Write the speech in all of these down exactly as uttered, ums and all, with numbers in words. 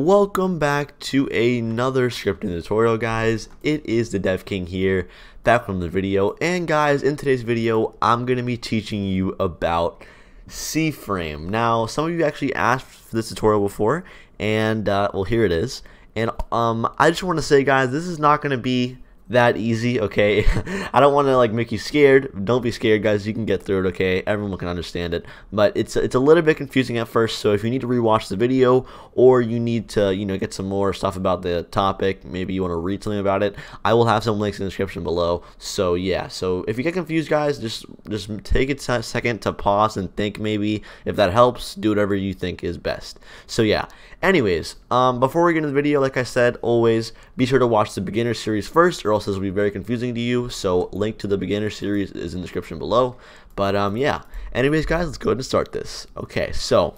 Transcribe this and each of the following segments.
Welcome back to another scripting tutorial, guys. It is the Dev King here, back from the video. And guys, in today's video, I'm going to be teaching you about CFrame. Now, some of you actually asked for this tutorial before, and uh, well, here it is. And um, I just want to say, guys, this is not going to be that easy, okay? I don't want to like make you scared. Don't be scared, guys. You can get through it, okay? Everyone can understand it, but it's it's a little bit confusing at first. So if you need to rewatch the video, or you need to you know get some more stuff about the topic, maybe you want to read something about it, I will have some links in the description below. So yeah, so if you get confused, guys, just just take a second to pause and think. Maybe if that helps, do whatever you think is best. So yeah. Anyways, um, before we get into the video, like I said, always be sure to watch the beginner series first, or else this will be very confusing to you. So link to the beginner series is in the description below. But um yeah, anyways, guys, let's go ahead and start this. Okay, so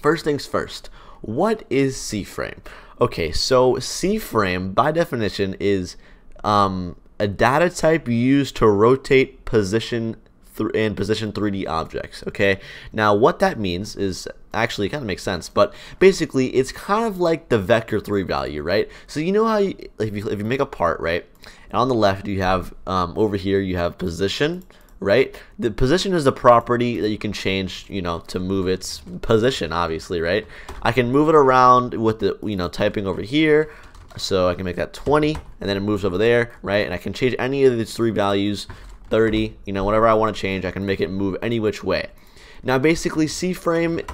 first things first, what is CFrame? Okay, so CFrame by definition is um a data type used to rotate position and position three D objects. Okay, now what that means is actually kind of makes sense, but basically it's kind of like the vector three value, right? So you know how you, if, you, if you make a part, right, and on the left you have um, over here you have position, right? The position is a property that you can change, you know, to move its position, obviously, right? I can move it around with the, you know, typing over here. So I can make that twenty, and then it moves over there, right? And I can change any of these three values, thirty, you know, whatever I want to change, I can make it move any which way. Now basically CFrame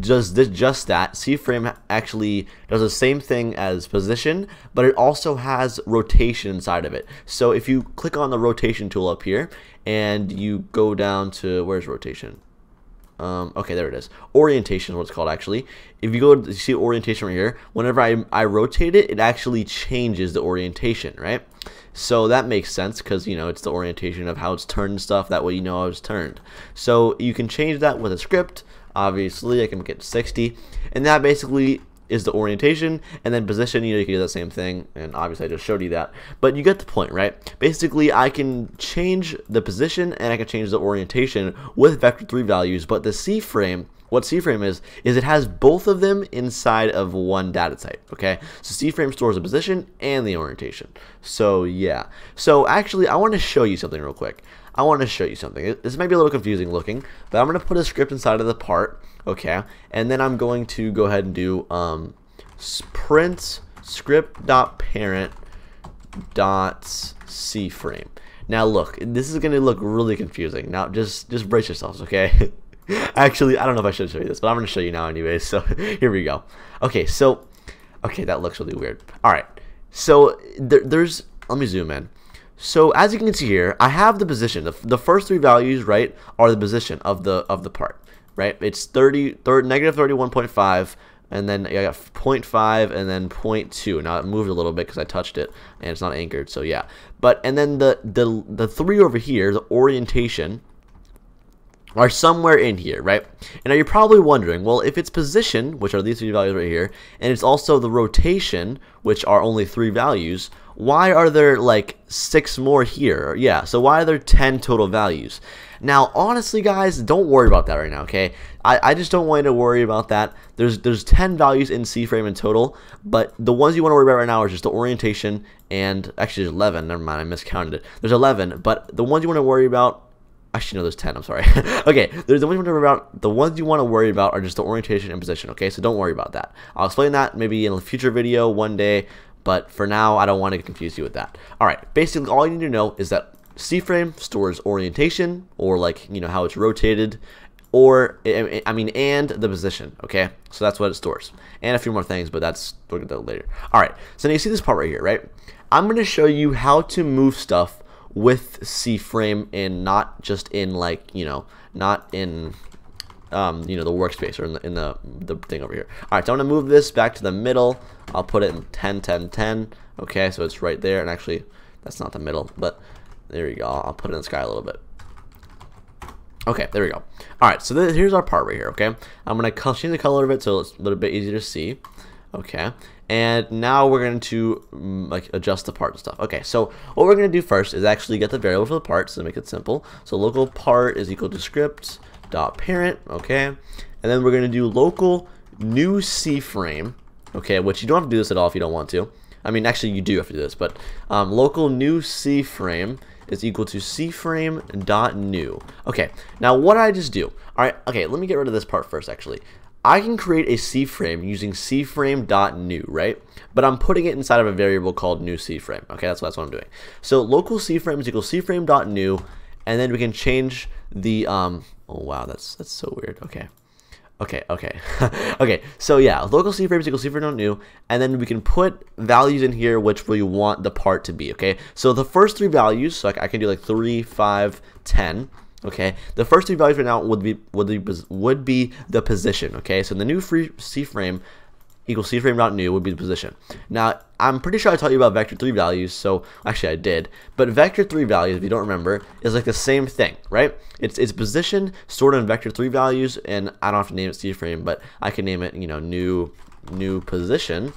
does this, just that. CFrame actually does the same thing as position, but it also has rotation inside of it. So if you click on the rotation tool up here and you go down to, where's rotation? Um, okay, there it is. Orientation is what it's called, actually. If you go to, you see orientation right here, whenever I, I rotate it, it actually changes the orientation, right? So that makes sense because, you know, it's the orientation of how it's turned and stuff. That way you know how it's turned. So you can change that with a script. Obviously, I can get sixty. And that basically is the orientation. And then position, you know, you can do that same thing. And obviously, I just showed you that. But you get the point, right? Basically, I can change the position and I can change the orientation with vector three values. But the CFrame, what CFrame is, is it has both of them inside of one data type, okay? So CFrame stores the position and the orientation. So yeah. So actually, I want to show you something real quick. I want to show you something. This might be a little confusing looking, but I'm going to put a script inside of the part, okay? And then I'm going to go ahead and do um, print script.parent dot CFrame. Now look, this is going to look really confusing. Now just, just brace yourselves, okay? Actually, I don't know if I should show you this, but I'm going to show you now anyway. So here we go. Okay, so, okay, that looks really weird. All right, so there, there's, let me zoom in. So as you can see here, I have the position. The, the first three values, right, are the position of the of the part, right? It's thirty, thirty negative thirty-one point five, and then I got zero point five, and then zero point two. Now it moved a little bit because I touched it, and it's not anchored. So yeah, but and then the the the three over here, the orientation, are somewhere in here, right? And now you're probably wondering, well, if it's position, which are these three values right here, and it's also the rotation, which are only three values, why are there like six more here? Yeah, so why are there ten total values? Now, honestly, guys, don't worry about that right now, okay? I, I just don't want you to worry about that. There's there's ten values in CFrame in total, but the ones you want to worry about right now are just the orientation and, actually, there's eleven, never mind, I miscounted it. There's eleven, but the ones you want to worry about, actually, no, there's ten, I'm sorry. Okay, there's the ones you want to worry about, the ones you want to worry about are just the orientation and position, okay? So don't worry about that. I'll explain that maybe in a future video one day, but for now, I don't want to confuse you with that. All right, basically, all you need to know is that CFrame stores orientation, or like, you know, how it's rotated, or, I mean, and the position, okay? So that's what it stores. And a few more things, but that's, we'll get to that later. All right, so now you see this part right here, right? I'm going to show you how to move stuff with CFrame, and not just in like, you know, not in um, you know, the workspace or in the, in the the thing over here. All right, so I'm gonna move this back to the middle. I'll put it in ten, ten, ten. Okay, so it's right there. And actually, that's not the middle, but there you go. I'll put it in the sky a little bit. Okay, there we go. All right, so this, here's our part right here. Okay, I'm gonna change the color of it so it's a little bit easier to see. Okay, and now we're going to like adjust the part and stuff. Okay, so what we're going to do first is actually get the variable for the part, so to make it simple. So local part is equal to script dot parent, okay, and then we're going to do local new CFrame okay, which you don't have to do this at all if you don't want to. I mean, actually, you do have to do this, but um, local new CFrame is equal to CFrame.new. Okay, now what did I just do? All right, okay, let me get rid of this part first, actually. I can create a CFrame using CFrame.new, right? But I'm putting it inside of a variable called new CFrame. Okay, that's, that's what I'm doing. So local CFrame is equal to CFrame.new, and then we can change the, um, oh, wow, that's, that's so weird, okay. Okay, okay, okay, so yeah, local CFrame is equal to CFrame.new, and then we can put values in here which we want the part to be, okay? So the first three values, so I can do like three, five, ten, okay? The first three values right now would be would be, would be the position, okay? So the new free CFrame equals CFrame.new would be the position. Now, I'm pretty sure I taught you about Vector three values, so actually I did, but Vector three values, if you don't remember, is like the same thing, right? It's it's position stored in Vector three values, and I don't have to name it CFrame, but I can name it, you know, new new position,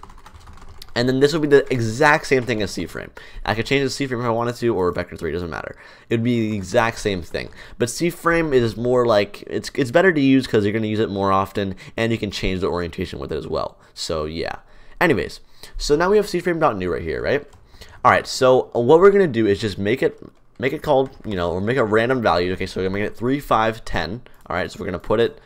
and then this would be the exact same thing as CFrame. I could change it to CFrame if I wanted to, or Vector three, doesn't matter. It would be the exact same thing. But CFrame is more like, it's, it's better to use because you're going to use it more often, and you can change the orientation with it as well. So yeah. Anyways, so now we have CFrame.new right here, right? All right, so what we're going to do is just make it, make it called, you know, or make a random value. Okay, so we're going to make it three, five, ten. All right, so we're going to put it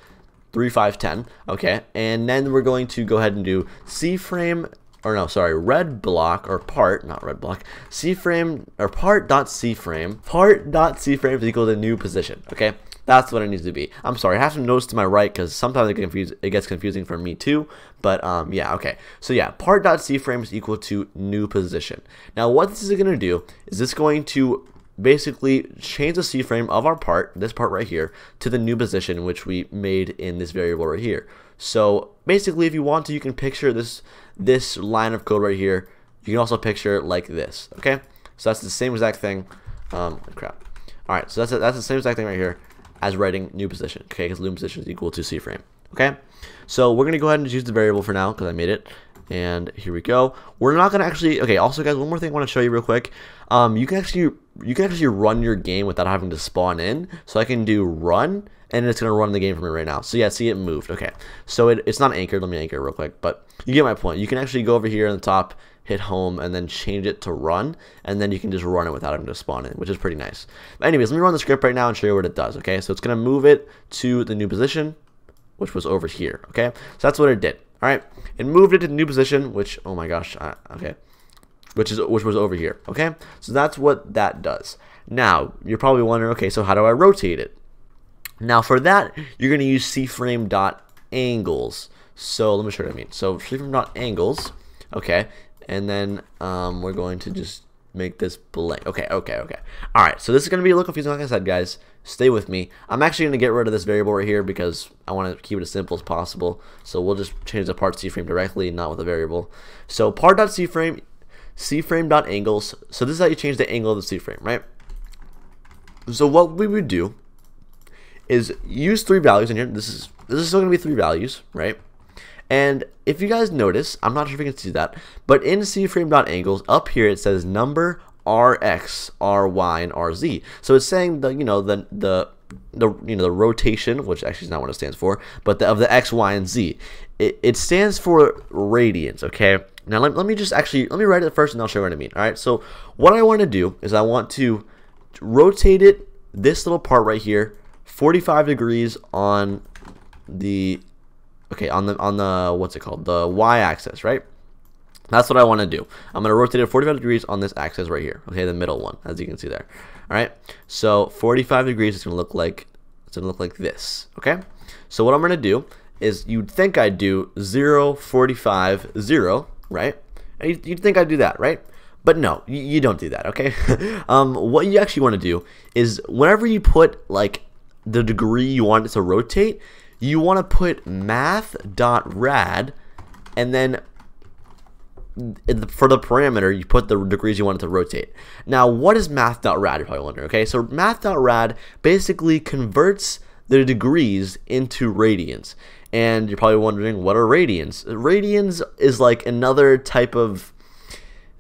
three, five, ten. Okay, and then we're going to go ahead and do CFrame, or no, sorry, red block or part, not red block, CFrame, or part.CFrame, part.CFrame is equal to new position, okay? That's what it needs to be. I'm sorry, I have some notes to my right because sometimes it, confuse, it gets confusing for me too, but um, yeah, okay. So yeah, part.CFrame is equal to new position. Now what this is going to do is it's going to basically change the CFrame of our part, this part right here, to the new position which we made in this variable right here. So basically, if you want to, you can picture this this line of code right here. You can also picture it like this, okay? So that's the same exact thing. Um, crap. All right, so that's a, that's the same exact thing right here as writing new position, okay? Because new position is equal to CFrame, okay? So we're gonna go ahead and use the variable for now because I made it. And here we go. We're not gonna actually, okay, also guys, one more thing I wanna show you real quick. Um, you can actually you can actually run your game without having to spawn in. So I can do run, and it's gonna run the game for me right now. So yeah, see, it moved, okay. So it, it's not anchored, let me anchor it real quick, but you get my point. You can actually go over here on the top, hit home, and then change it to run, and then you can just run it without having to spawn in, which is pretty nice. But anyways, let me run the script right now and show you what it does, okay? So it's gonna move it to the new position, which was over here, okay? So that's what it did. All right, it moved it to the new position, which, oh my gosh, uh, okay, which is which was over here, okay? So that's what that does. Now, you're probably wondering, okay, so how do I rotate it? Now, for that, you're going to use CFrame.angles. So let me show you what I mean. So CFrame.angles, okay, and then um, we're going to just make this blank. Okay, okay, okay. All right, so this is going to be a little confusing, like I said, guys. Stay with me. I'm actually going to get rid of this variable right here because I want to keep it as simple as possible. So we'll just change the part CFrame directly, not with a variable. So part.CFrame, CFrame.angles. So this is how you change the angle of the CFrame, right? So what we would do is use three values in here. This is this is still going to be three values, right? And if you guys notice, I'm not sure if you can see that, but in CFrame.angles, up here it says number, Rx, Ry, and Rz. So it's saying the you know the the the you know the rotation, which actually is not what it stands for, but the, of the X, Y, and Z. It, it stands for radians. Okay. Now let, let me just actually let me write it first, and I'll show you what I mean. All right. So what I want to do is I want to rotate it this little part right here, forty-five degrees on the okay on the on the what's it called the y-axis, right? That's what I want to do. I'm going to rotate it forty-five degrees on this axis right here. Okay, the middle one, as you can see there. All right, so forty-five degrees is going to look like it's going to look like this. Okay, so what I'm going to do is you'd think I'd do zero, forty-five, zero, right? You'd think I'd do that, right? But no, you don't do that. Okay, um, what you actually want to do is whenever you put like the degree you want it to rotate, you want to put math.rad, and then for the parameter, you put the degrees you want it to rotate. Now, what is math.rad? You're probably wondering. Okay, so math.rad basically converts the degrees into radians, and you're probably wondering, what are radians? Radians is like another type of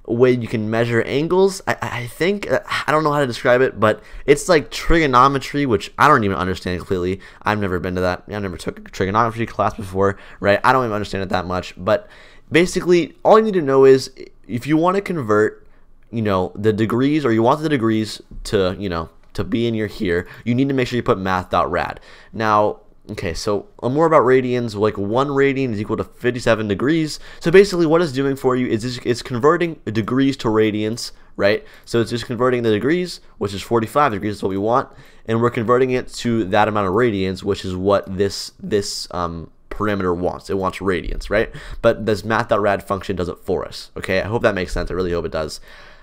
way you can measure angles. I, I think I don't know how to describe it, but it's like trigonometry, which I don't even understand completely. I've never been to that. I never took a trigonometry class before, right? I don't even understand it that much, but basically all you need to know is if you want to convert, you know, the degrees, or you want the degrees to, you know, to be in your here, you need to make sure you put math dot rad. Now, okay, so more about radians. Like one radian is equal to fifty-seven degrees. So basically what it's doing for you is it's converting degrees to radians, right? So it's just converting the degrees, which is forty-five degrees is what we want, and we're converting it to that amount of radians, which is what this this um, parameter wants. It wants radians, right? But this math dot rad function does it for us, okay? I hope that makes sense. I really hope it does.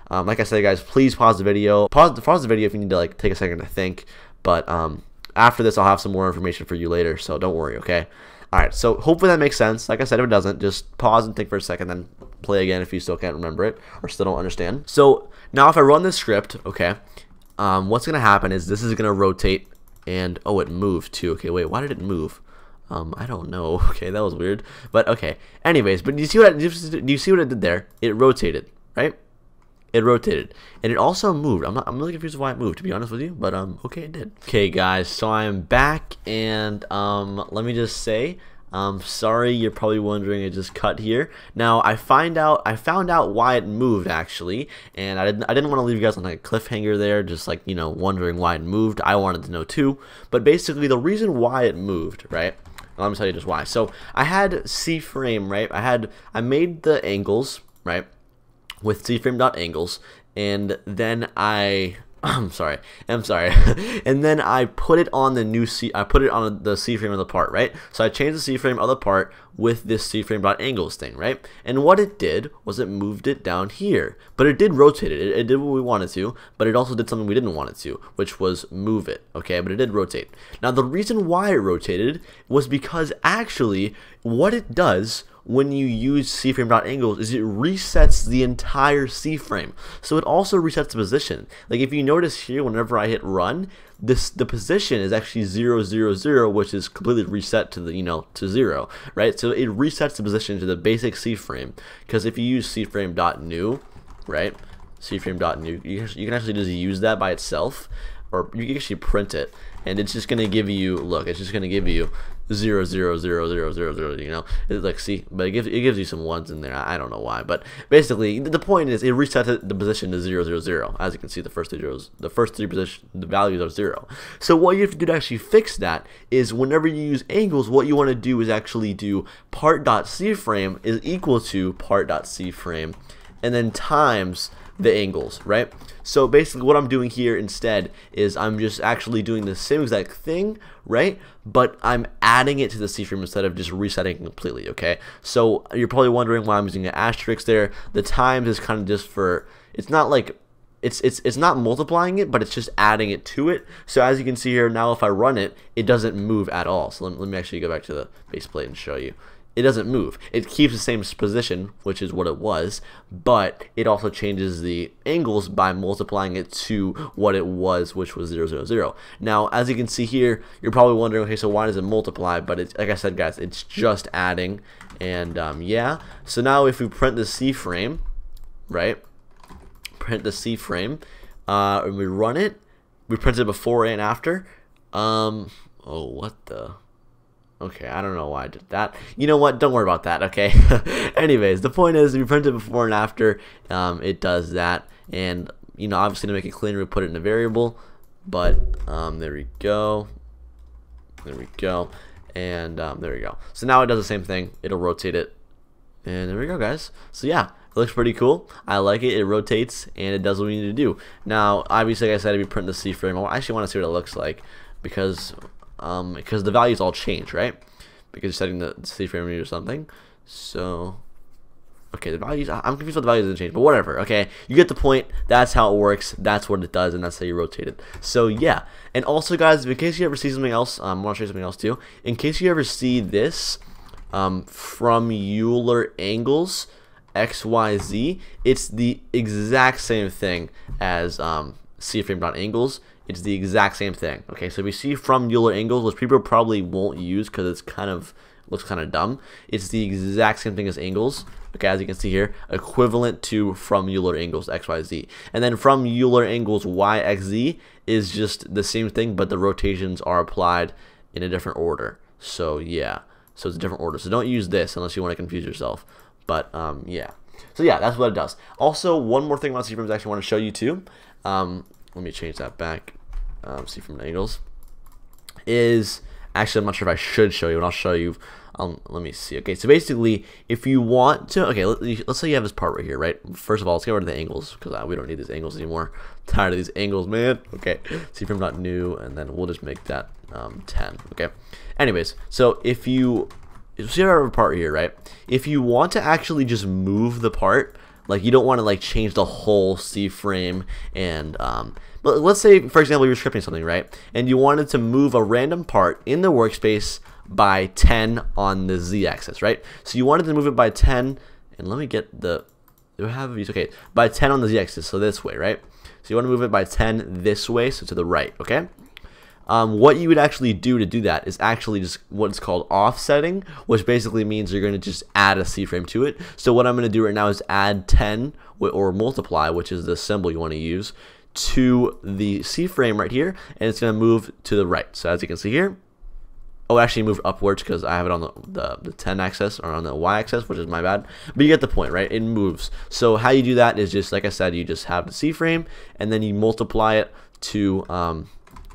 Um, like I said, guys, please pause the video. Pause, pause the video if you need to, like, take a second to think. But um, after this, I'll have some more information for you later, so don't worry, okay? All right, so hopefully that makes sense. Like I said, if it doesn't, just pause and think for a second, then play again if you still can't remember it or still don't understand. So now if I run this script, okay, um, what's going to happen is this is going to rotate, and, oh, it moved too. Okay, wait, why did it move? Um, I don't know. Okay, that was weird. But, okay, anyways, but do you see what I, do you see what it did there? It rotated, right? It rotated, and it also moved. I'm, not, I'm really confused why it moved, to be honest with you, but um, okay, it did. Okay, guys, so I'm back, and um, let me just say, um, sorry, you're probably wondering it just cut here. Now I find out, I found out why it moved actually, and I didn't, I didn't want to leave you guys on like a cliffhanger there, just like you know, wondering why it moved. I wanted to know too, but basically the reason why it moved, right? Let me tell you just why. So I had CFrame, right? I had, I made the angles, right? With CFrame.angles, and then I, I'm sorry, I'm sorry, and then I put it on the new C, I put it on the CFrame of the part, right? So I changed the CFrame of the part with this CFrame.angles thing, right? And what it did was it moved it down here, but it did rotate it. it. It did what we wanted to, but it also did something we didn't want it to, which was move it, okay? But it did rotate. Now the reason why it rotated was because actually what it does when you use CFrame.angles is it resets the entire CFrame. So it also resets the position. Like if you notice here, whenever I hit run, this the position is actually zero, zero, zero, which is completely reset to the, you know, to zero, right? So it resets the position to the basic CFrame. Because if you use CFrame.new, right? CFrame.new, you can actually just use that by itself, or you can actually print it, and it's just gonna give you, look, it's just gonna give you zero zero zero zero zero zero, you know, it's like, see, but it gives, it gives you some ones in there. I don't know why, but basically the point is it resets the position to zero zero zero. As you can see, the first three zeros, the first three position, the values are zero. So what you have to do to actually fix that is whenever you use angles, what you want to do is actually do part.cframe is equal to part.cframe, and then times the angles, right? So basically what I'm doing here instead is I'm just actually doing the same exact thing, right? But I'm adding it to the CFrame instead of just resetting completely, okay? So you're probably wondering why I'm using an asterisk there. The times is kind of just for, it's not like, it's, it's, it's not multiplying it, but it's just adding it to it. So as you can see here, now if I run it, it doesn't move at all. So let, let me actually go back to the base plate and show you. It doesn't move. It keeps the same position, which is what it was, but it also changes the angles by multiplying it to what it was, which was zero, zero, zero. Now, as you can see here, you're probably wondering, okay, so why does it multiply? But it's, like I said, guys, it's just adding, and um, yeah. So now if we print the CFrame, right, print the CFrame, uh, and we run it, we print it before and after. Um, oh, what the... Okay, I don't know why I did that. You know what? Don't worry about that, okay? Anyways, the point is, if you print it before and after, um, it does that. And, you know, obviously to make it cleaner, we put it in a variable. But, um, there we go. There we go. And, um, there we go. So now it does the same thing. It'll rotate it. And there we go, guys. So, yeah. It looks pretty cool. I like it. It rotates, and it does what we need to do. Now, obviously, like I said, if you print the CFrame, I actually want to see what it looks like. Because... Um, because the values all change, right? Because you're setting the CFrame or something. So, okay, the values, I'm confused about the values didn't change, but whatever, okay? You get the point. That's how it works. That's what it does, and that's how you rotate it. So, yeah. And also, guys, in case you ever see something else, um, I want to show you something else, too. In case you ever see this um, from Euler Angles, X Y Z, it's the exact same thing as um, CFrame.angles. It's the exact same thing, okay? So we see from Euler Angles, which people probably won't use because it's kind of, looks kind of dumb. It's the exact same thing as angles, okay, as you can see here, equivalent to from Euler Angles, X Y Z. And then from Euler Angles, Y X Z is just the same thing, but the rotations are applied in a different order. So, yeah, so it's a different order. So don't use this unless you want to confuse yourself. But um, yeah. So yeah, that's what it does. Also, one more thing about CFrames I actually want to show you too. Um, let me change that back. Um, CFrame angles is actually, I'm not sure if I should show you, but I'll show you. Um, let me see. Okay, so basically, if you want to, okay, let, let's say you have this part right here, right? First of all, let's get rid of the angles because uh, we don't need these angles anymore. I'm tired of these angles, man. Okay, CFrame.new, and then we'll just make that um, ten. Okay. Anyways, so if you see our part here, right? If you want to actually just move the part, like you don't want to like change the whole CFrame, and um, but let's say for example you're scripting something, right? And you wanted to move a random part in the workspace by ten on the z-axis, right? So you wanted to move it by ten, and let me get the do I have these? Okay, by ten on the z-axis, so this way, right? So you want to move it by ten this way, so to the right, okay? Um, what you would actually do to do that is actually just what's called offsetting, which basically means you're going to just add a CFrame to it. So what I'm going to do right now is add ten, or multiply, which is the symbol you want to use, to the CFrame right here, and it's going to move to the right. So as you can see here, oh, it actually moved upwards because I have it on the, the, the ten axis, or on the y axis, which is my bad. But you get the point, right? It moves. So how you do that is just, like I said, you just have the CFrame, and then you multiply it to... Um,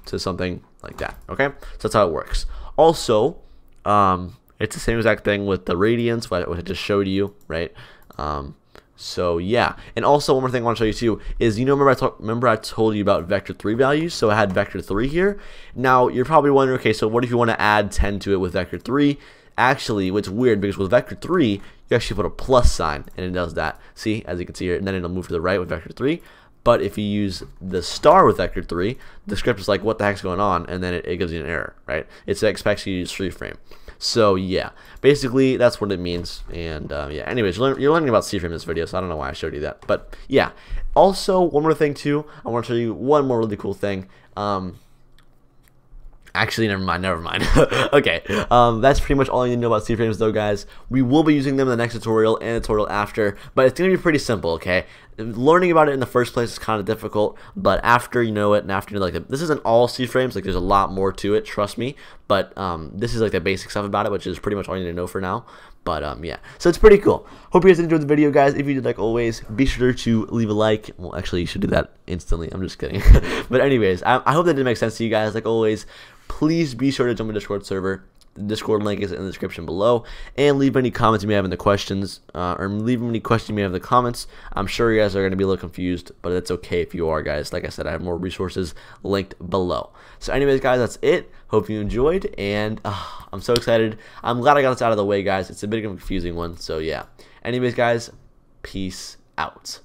to something like that, okay? So that's how it works. Also, um, it's the same exact thing with the radians, what I just showed you, right? Um, so yeah, and also one more thing I want to show you too is, you know, remember I, talk, remember I told you about vector three values, so I had vector three here. Now, you're probably wondering, okay, so what if you want to add ten to it with vector three? Actually, what's weird, because with vector three, you actually put a plus sign, and it does that. See, as you can see here, and then it'll move to the right with vector three. But if you use the star with vector three, the script is like, what the heck's going on? And then it, it gives you an error, right? It expects you to use CFrame. So yeah, basically that's what it means. And um, yeah, anyways, you're, learn, you're learning about CFrame in this video, so I don't know why I showed you that. But yeah, also one more thing too, I want to show you one more really cool thing. Um, Actually, never mind, never mind. Okay, um, that's pretty much all you need to know about CFrames though, guys. We will be using them in the next tutorial and the tutorial after, but it's going to be pretty simple, okay? Learning about it in the first place is kind of difficult, but after you know it and after you know, like, this isn't all CFrames, like, there's a lot more to it, trust me, but um, this is, like, the basic stuff about it, which is pretty much all you need to know for now. But um, yeah, so it's pretty cool. Hope you guys enjoyed the video, guys. If you did, like always, be sure to leave a like. Well, actually, you should do that instantly. I'm just kidding. But anyways, I, I hope that did make sense to you guys. Like always, please be sure to jump in the Discord server. The Discord link is in the description below. And leave any comments you may have in the questions, uh, or leave any questions you may have in the comments. I'm sure you guys are going to be a little confused, but that's okay if you are, guys. Like I said, I have more resources linked below. So anyways, guys, that's it. Hope you enjoyed, and uh, I'm so excited. I'm glad I got this out of the way, guys. It's a bit of a confusing one, so yeah. Anyways, guys, peace out.